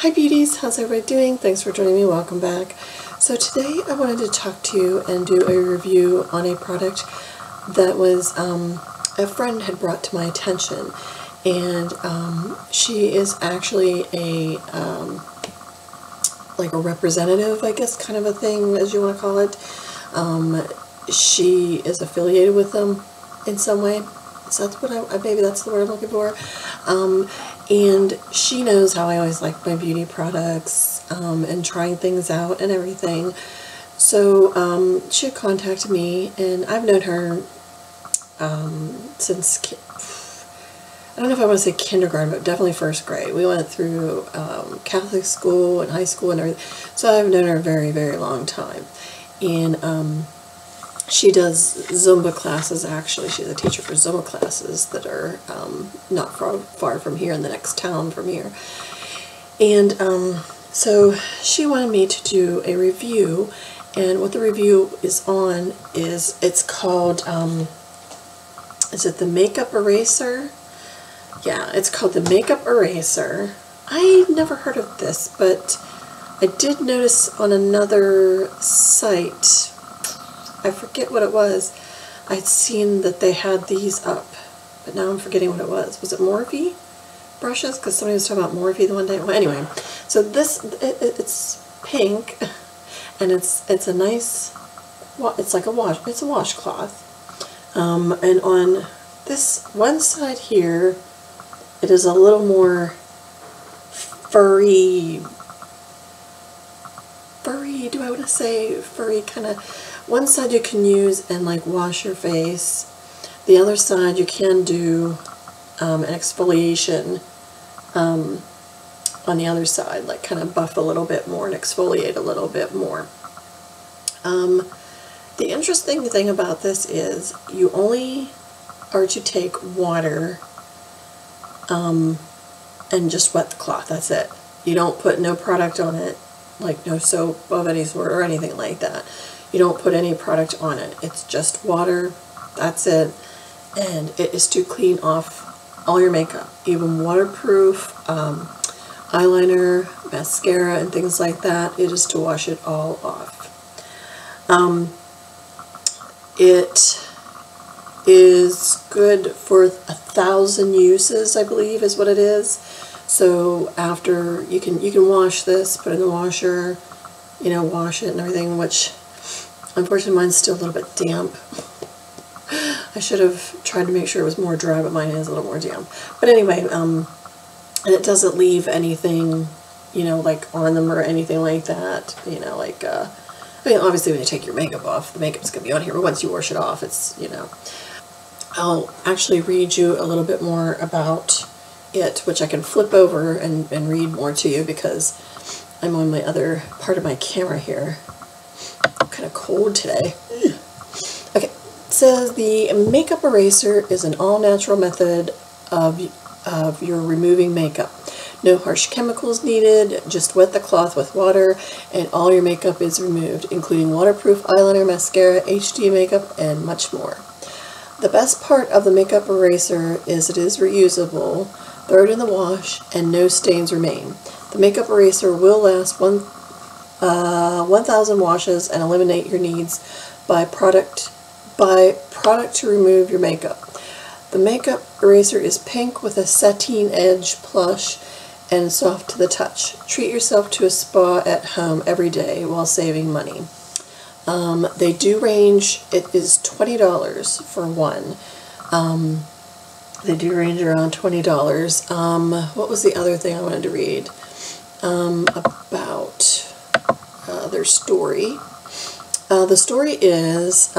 Hi beauties, how's everybody doing? Thanks for joining me, welcome back. So today I wanted to talk to you and do a review on a product that was a friend had brought to my attention, and she is actually a like a representative, I guess, kind of a thing, as you want to call it. She is affiliated with them in some way. So that's what maybe that's the word I'm looking for. And she knows how I always like my beauty products and trying things out and everything. So she contacted me, and I've known her since, I don't know if I want to say kindergarten, but definitely first grade. We went through Catholic school and high school and everything. So I've known her a very, very long time. And she does Zumba classes, actually. She's a teacher for Zumba classes that are not far from here, in the next town from here. And so she wanted me to do a review, and what the review is on is, it's called, is it The Makeup Eraser? Yeah, it's called The Makeup Eraser. I never heard of this, but I did notice on another site, I forget what it was, I'd seen that they had these up, but now I'm forgetting what it was. Was it Morphe brushes? Because somebody was talking about Morphe the one day. Well, anyway, so this, it's pink, and it's a nice, it's like a wash, it's a washcloth. And on this one side here, it is a little more furry, do I want to say furry kind of. One side you can use and like wash your face. The other side you can do an exfoliation on the other side, like kind of buff a little bit more and exfoliate a little bit more. The interesting thing about this is you only are to take water and just wet the cloth, that's it. You don't put no product on it, like no soap of any sort or anything like that. You don't put any product on it. It's just water, that's it, and it is to clean off all your makeup, even waterproof, eyeliner, mascara, and things like that. It is to wash it all off. It is good for 1,000 uses, I believe, is what it is. So after, you can wash this, put it in the washer, you know, wash it and everything, which unfortunately, mine's still a little bit damp. I should have tried to make sure it was more dry, but mine is a little more damp. But anyway, and it doesn't leave anything, you know, like on them or anything like that. You know, like, I mean, obviously when you take your makeup off, the makeup's going to be on here, but once you wash it off, it's, you know. I'll actually read you a little bit more about it, which I can flip over and read more to you because I'm on my other part of my camera here. I'm kind of cold today. Okay, so the Makeup Eraser is an all-natural method of your removing makeup. No harsh chemicals needed, just wet the cloth with water and all your makeup is removed, including waterproof eyeliner, mascara, HD makeup, and much more. The best part of the Makeup Eraser is it is reusable, throw it in the wash, and no stains remain. The Makeup Eraser will last 1,000 washes and eliminate your needs by product to remove your makeup. The Makeup Eraser is pink with a sateen edge, plush, and soft to the touch. Treat yourself to a spa at home every day while saving money. They do range, it is $20 for one. They do range around $20. What was the other thing I wanted to read? About their story. The story is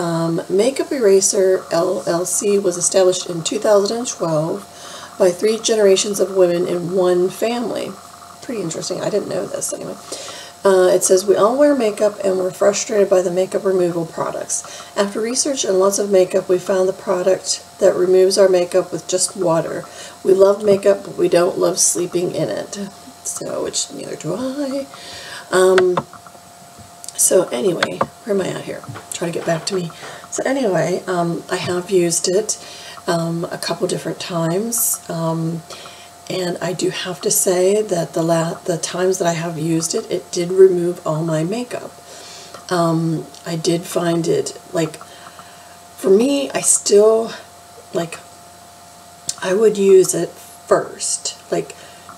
Makeup Eraser LLC was established in 2012 by 3 generations of women in one family. Pretty interesting. I didn't know this anyway. It says, we all wear makeup and we're frustrated by the makeup removal products. After research and lots of makeup, we found the product that removes our makeup with just water. We love makeup, but we don't love sleeping in it. So, which neither do I. So anyway, where am I at here? Try to get back to me. So anyway, I have used it a couple different times, And I do have to say that the times that I have used it, it did remove all my makeup. I did find it, like, for me, I still, like, I would use it first. Like,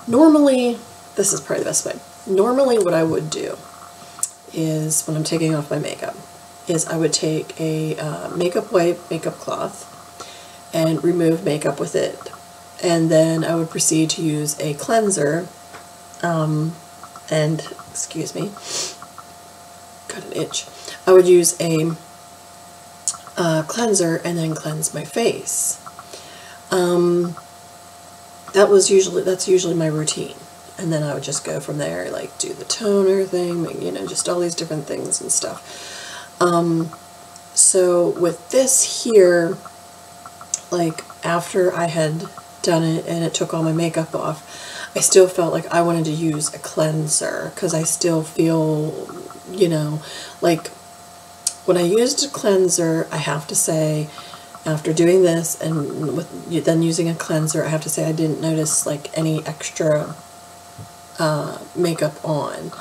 normally, this is probably the best way. Normally what I would do is, when I'm taking off my makeup, is I would take a makeup wipe, makeup cloth, and remove makeup with it. And then I would proceed to use a cleanser, and, excuse me, got an itch. I would use a cleanser and then cleanse my face. That's usually my routine. And then I would just go from there, like do the toner thing, you know, just all these different things and stuff. So with this here, like after I had done it and it took all my makeup off, I still felt like I wanted to use a cleanser, because I still feel, you know, like when I used a cleanser, I have to say, after doing this and with, then using a cleanser, I have to say I didn't notice like any extra makeup on,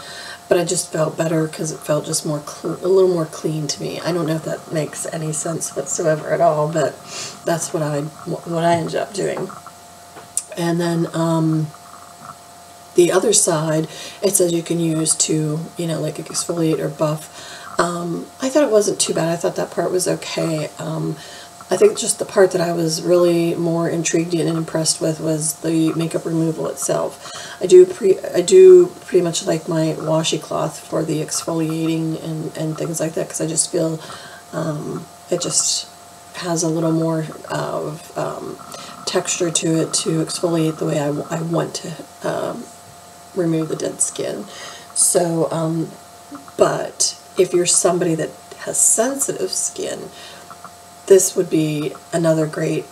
but I just felt better because it felt just more a little more clean to me. I don't know if that makes any sense whatsoever at all, but that's what I ended up doing. And then the other side, it says you can use to, you know, like exfoliate or buff. I thought it wasn't too bad. I thought that part was okay. I think just the part that I was really more intrigued in and impressed with was the makeup removal itself. I do pretty much like my washi cloth for the exfoliating and things like that, because I just feel it just has a little more of texture to it to exfoliate the way I want to remove the dead skin. So, but if you're somebody that has sensitive skin, this would be another great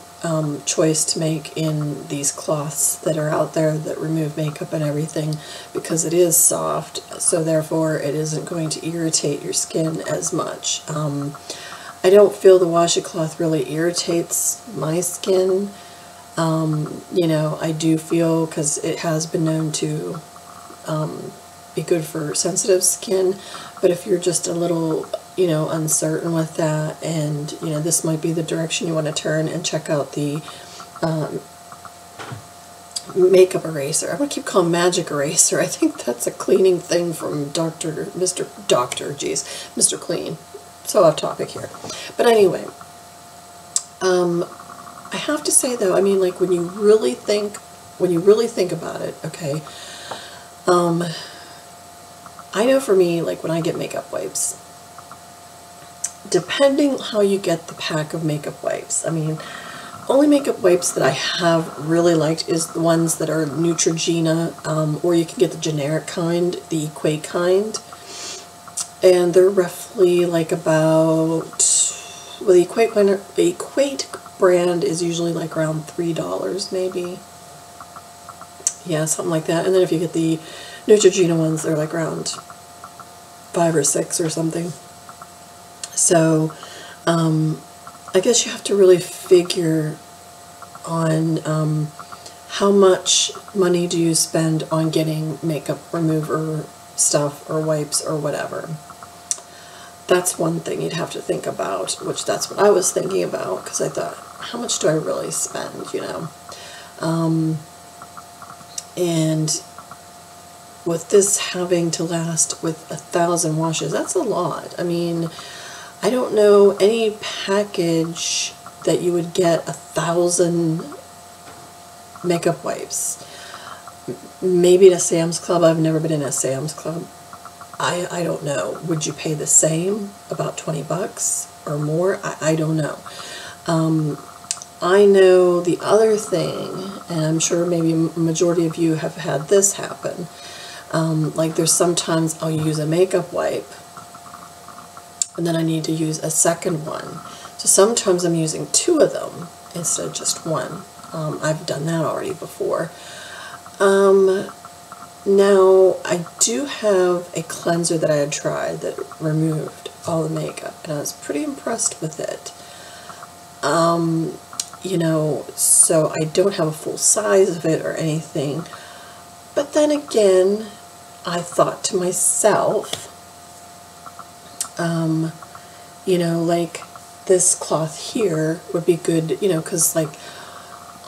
choice to make in these cloths that are out there that remove makeup and everything, because it is soft, so therefore it isn't going to irritate your skin as much. I don't feel the washi cloth really irritates my skin. You know, I do feel, because it has been known to be good for sensitive skin, but if you're just a little, you know, uncertain with that, and you know, this might be the direction you want to turn and check out the Makeup Eraser. I'm gonna keep calling Magic Eraser. I think that's a cleaning thing from Mr. Clean. So off topic here, but anyway, I have to say though, I mean, like when you really think about it, okay. I know for me, like when I get makeup wipes, depending how you get the pack of makeup wipes. I mean, only makeup wipes that I have really liked is the ones that are Neutrogena, or you can get the generic kind, the Equate kind, and they're roughly like about, well, the Equate brand is usually like around $3 maybe. Yeah, something like that. And then if you get the Neutrogena ones, they're like around 5 or 6 or something. So, I guess you have to really figure on how much money do you spend on getting makeup remover stuff or wipes or whatever. That's one thing you'd have to think about, which that's what I was thinking about, because I thought, how much do I really spend, you know? And with this having to last with 1,000 washes, that's a lot. I mean, I don't know any package that you would get 1,000 makeup wipes. Maybe at a Sam's Club. I've never been in a Sam's Club. I don't know. Would you pay the same, about 20 bucks or more? I don't know. I know the other thing, and I'm sure maybe majority of you have had this happen. Like there's sometimes I'll use a makeup wipe and then I need to use a second one. So sometimes I'm using 2 of them instead of just one. I've done that already before. Now I do have a cleanser that I had tried that removed all the makeup and I was pretty impressed with it. you know, so I don't have a full size of it or anything. But then again, I thought to myself, you know, like this cloth here would be good, you know, because like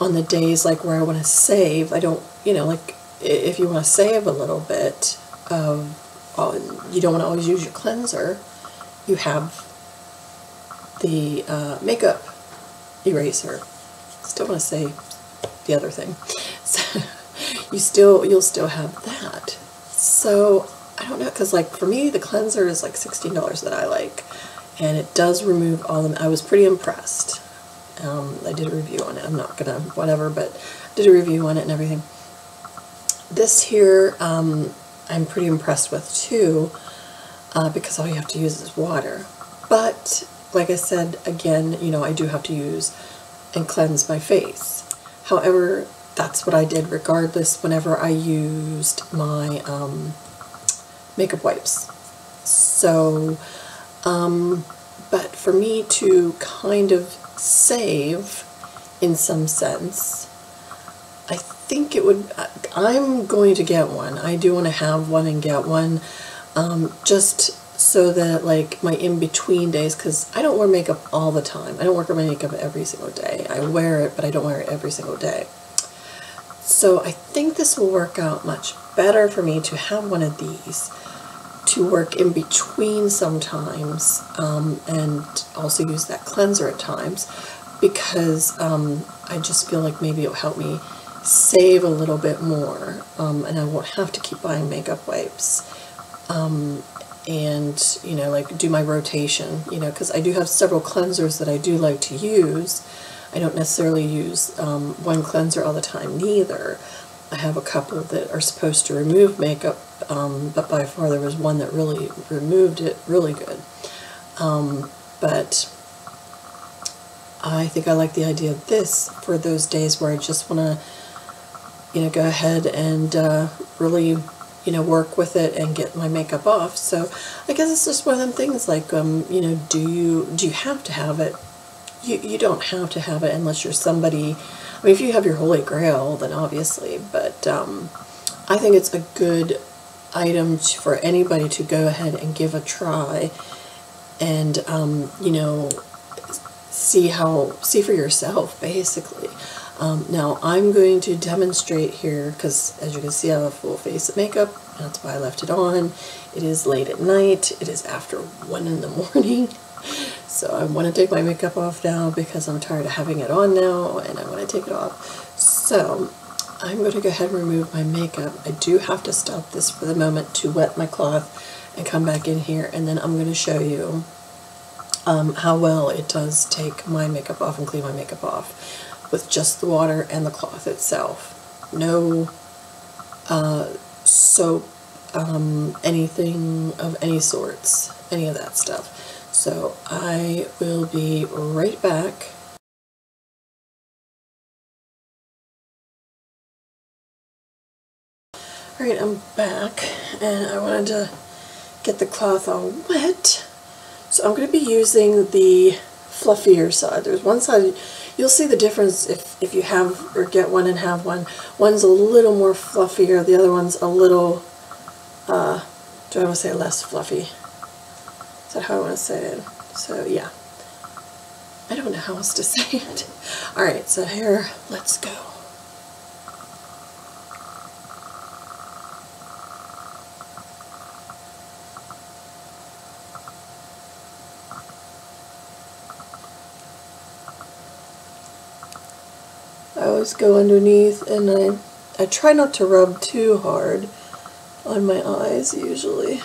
on the days like where I want to save, I don't, you know, like if you want to save a little bit of, you don't want to always use your cleanser, you have the makeup eraser. Still want to say the other thing. So you'll still have that. So I don't know, because like for me the cleanser is like $16 that I like, and it does remove all them. I was pretty impressed. I did a review on it. I'm not gonna whatever, but I did a review on it and everything. This here I'm pretty impressed with too, because all you have to use is water. But like I said, again, you know, I do have to use and cleanse my face. However, that's what I did regardless whenever I used my makeup wipes. So, but for me to kind of save in some sense, I think it would, I'm going to get one. I do want to have one and get one, just so that like my in-between days, because I don't wear makeup all the time. I don't wear my makeup every single day. I wear it, but I don't wear it every single day. So I think this will work out much better for me to have one of these to work in between sometimes, and also use that cleanser at times, because I just feel like maybe it'll help me save a little bit more, and I won't have to keep buying makeup wipes, and you know, like do my rotation, you know, because I do have several cleansers that I do like to use. I don't necessarily use one cleanser all the time neither. I have a couple that are supposed to remove makeup, but by far there was one that really removed it really good. But I think I like the idea of this for those days where I just want to, you know, go ahead and really, you know, work with it and get my makeup off. So I guess it's just one of them things like, you know, do you have to have it? You don't have to have it unless you're somebody, I mean, if you have your holy grail, then obviously, but I think it's a good item for anybody to go ahead and give a try and, you know, see for yourself, basically. Now, I'm going to demonstrate here, because as you can see, I have a full face of makeup. That's why I left it on. It is late at night. It is after 1 in the morning. So I want to take my makeup off now because I'm tired of having it on now and I want to take it off. So I'm going to go ahead and remove my makeup. I do have to stop this for the moment to wet my cloth and come back in here, and then I'm going to show you how well it does take my makeup off and clean my makeup off with just the water and the cloth itself. No soap, anything of any sorts, any of that stuff. So I will be right back. Alright, I'm back, and I wanted to get the cloth all wet. So I'm going to be using the fluffier side. There's one side, you'll see the difference if you have or get one and have one. One's a little more fluffier, the other one's a little, do I want to say less fluffy? Is that how I want to say it? So yeah, I don't know how else to say it. All right, so here, let's go. I always go underneath, and I try not to rub too hard on my eyes usually.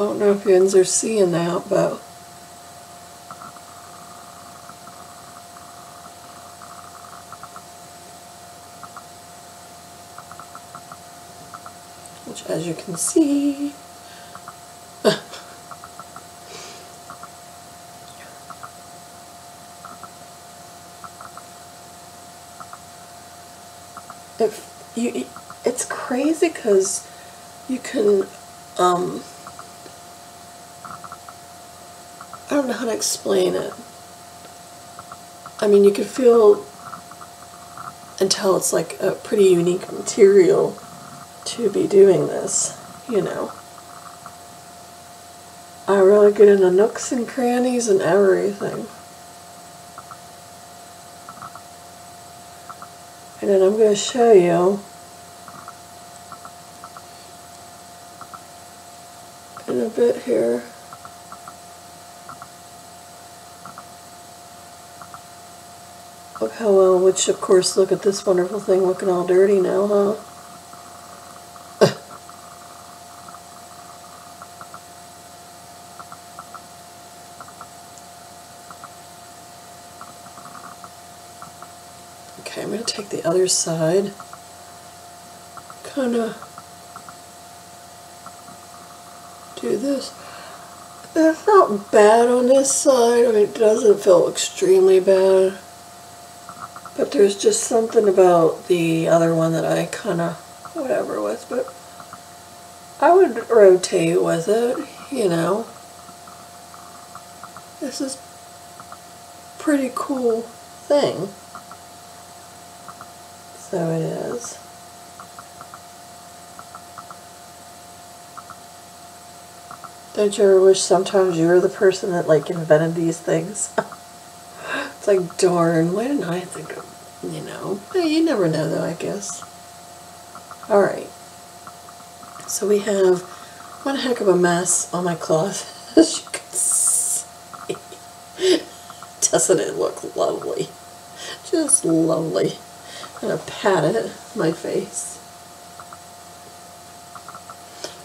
I don't know if you guys are seeing that, but which, as you can see, it's crazy because you can, I don't know how to explain it. I mean, you can feel and tell it's like a pretty unique material to be doing this, you know. I really get in the nooks and crannies and everything. And then I'm going to show you in a bit here. Look how well, which of course, look at this wonderful thing looking all dirty now, huh? Okay, I'm going to take the other side, kind of do this. It's not bad on this side, I mean, it doesn't feel extremely bad. But there's just something about the other one that I kind of whatever with, but I would rotate with it, you know. This is a pretty cool thing. So it is. Don't you ever wish sometimes you were the person that like invented these things? Like, darn, why didn't I think of, you know? Hey, you never know, though, I guess. Alright. So we have one heck of a mess on my cloth, as you can see. Doesn't it look lovely? Just lovely. I'm going to pat it, my face.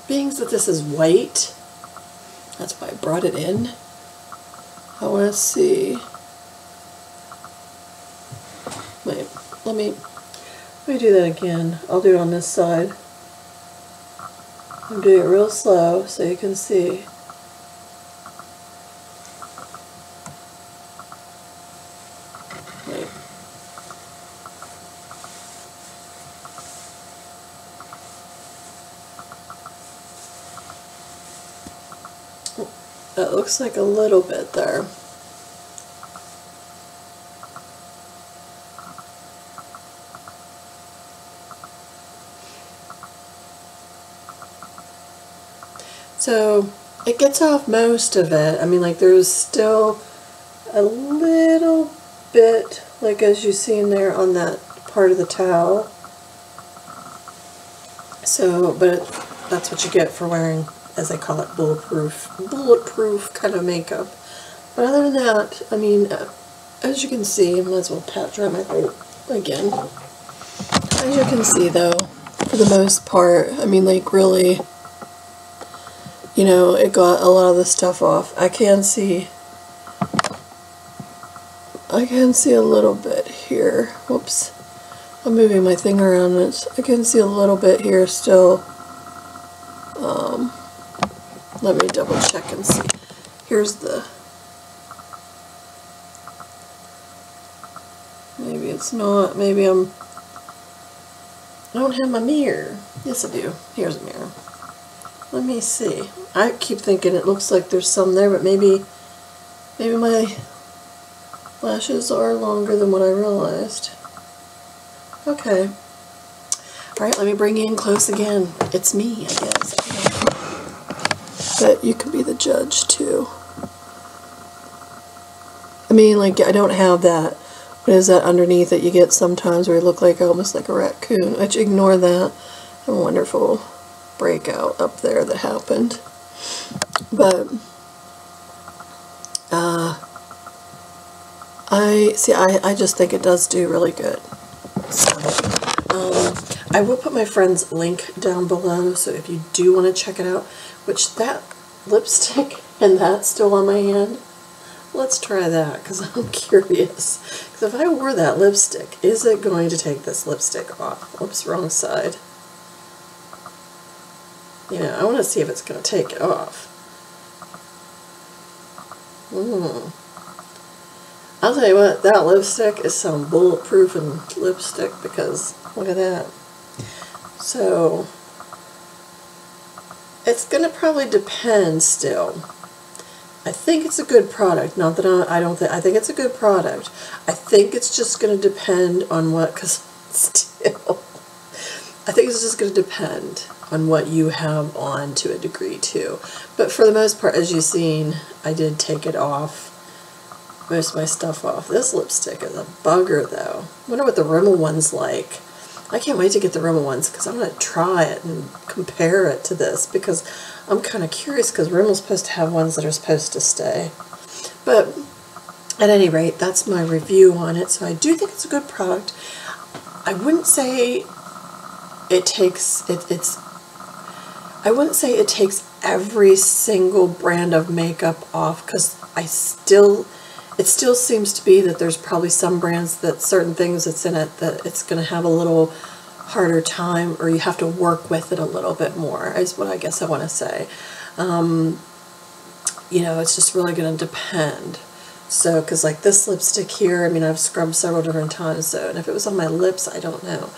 Being that this is white, that's why I brought it in. I want to see... Wait, let me do that again. I'll do it on this side. I'm doing it real slow so you can see. Wait. That looks like a little bit there. So it gets off most of it. I mean, like, there's still a little bit, like as you see in there on that part of the towel. So, but that's what you get for wearing, as they call it, bulletproof kind of makeup. But other than that, I mean, as you can see, I might as well pat dry my throat again. As you can see, though, for the most part, I mean, like, really, you know, it got a lot of the stuff off. I can see a little bit here. Whoops. I'm moving my thing around. I can see a little bit here still. Let me double check and see. Here's the... Maybe it's not. Maybe I don't have my mirror. Yes, I do. Here's a mirror. Let me see. I keep thinking it looks like there's some there, but maybe my lashes are longer than what I realized. Okay. Alright, let me bring you in close again. It's me, I guess. But you can be the judge, too. I mean, like, I don't have that. What is that underneath that you get sometimes where you look like almost like a raccoon? I should ignore that. I'm wonderful. Breakout up there that happened, but I just think it does do really good. So I will put my friend's link down below, so if you do want to check it out, which that lipstick and that's still on my hand. Let's try that because I'm curious, because if I wore that lipstick, is it going to take this lipstick off? Oops, wrong side. You know, I want to see if it's going to take it off. I'll tell you what, that lipstick is some bulletproofing lipstick because look at that. So, It's going to probably depend still. I think it's a good product. Not that I don't think, I think it's a good product. I think it's just going to depend on what, because still, I think it's just going to depend on what you have on to a degree too. But for the most part, as you've seen, I did take it off, most of my stuff off. This lipstick is a bugger though. I wonder what the Rimmel one's like. I can't wait to get the Rimmel ones because I'm going to try it and compare it to this, because I'm kind of curious, because Rimmel's supposed to have ones that are supposed to stay. But at any rate, that's my review on it. So I do think it's a good product. I wouldn't say it takes, I wouldn't say it takes every single brand of makeup off, because I still, it still seems to be that there's probably some brands that certain things that's in it that it's going to have a little harder time, or you have to work with it a little bit more, is what I guess I want to say. You know, it's just really going to depend. So, because like this lipstick here, I mean, I've scrubbed several different times, so, and if it was on my lips, I don't know.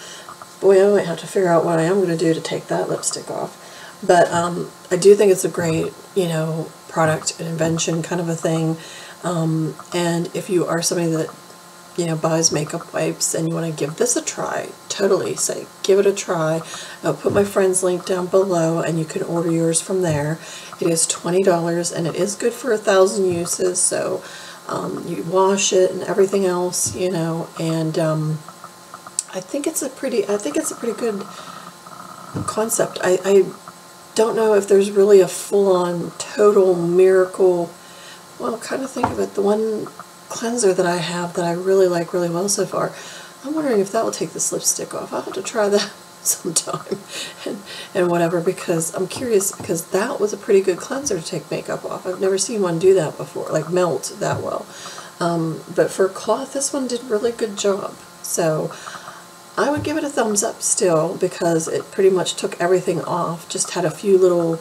Boy, I might have to figure out what I am going to do to take that lipstick off. But I do think it's a great, you know, product, an invention kind of a thing. And if you are somebody that, you know, buys makeup wipes and you want to give this a try, totally say give it a try. I'll put my friend's link down below and you can order yours from there. It is $20 and it is good for 1,000 uses. So you wash it and everything else, you know, and I think it's a pretty, good concept. I don't know if there's really a full-on total miracle. Well, kind of think of it, the one cleanser that I have that I really like really well so far, I'm wondering if that will take this lipstick off. I'll have to try that sometime and whatever, because I'm curious, because that was a pretty good cleanser to take makeup off. I've never seen one do that before, like melt that well. But for cloth, this one did a really good job. So I would give it a thumbs up still, because it pretty much took everything off, just had a few little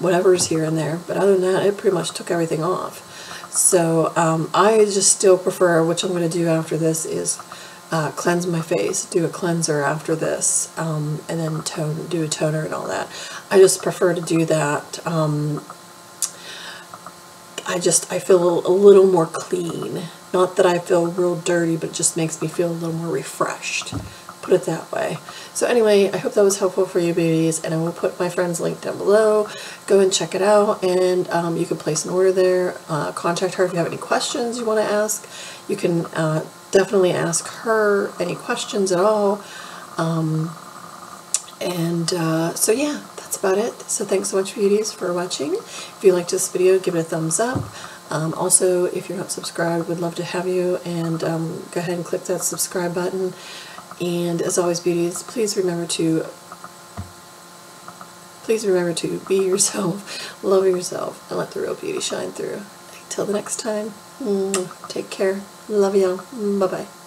whatever's here and there, but other than that, it pretty much took everything off. So I just still prefer, which I'm going to do after this, is cleanse my face, do a cleanser after this, and then tone, do a toner and all that. I just prefer to do that. I feel a little more clean. Not that I feel real dirty, but it just makes me feel a little more refreshed. Put it that way. So anyway, I hope that was helpful for you babies, and I will put my friend's link down below. Go and check it out, and you can place an order there. Contact her if you have any questions you want to ask. You can definitely ask her any questions at all. So yeah, that's about it. So thanks so much, beauties, for watching. If you liked this video, give it a thumbs up. Also, if you're not subscribed, we'd love to have you, and go ahead and click that subscribe button. And as always, beauties, please remember to be yourself, love yourself, and let the real beauty shine through. Until the next time, take care. Love y'all. Bye-bye.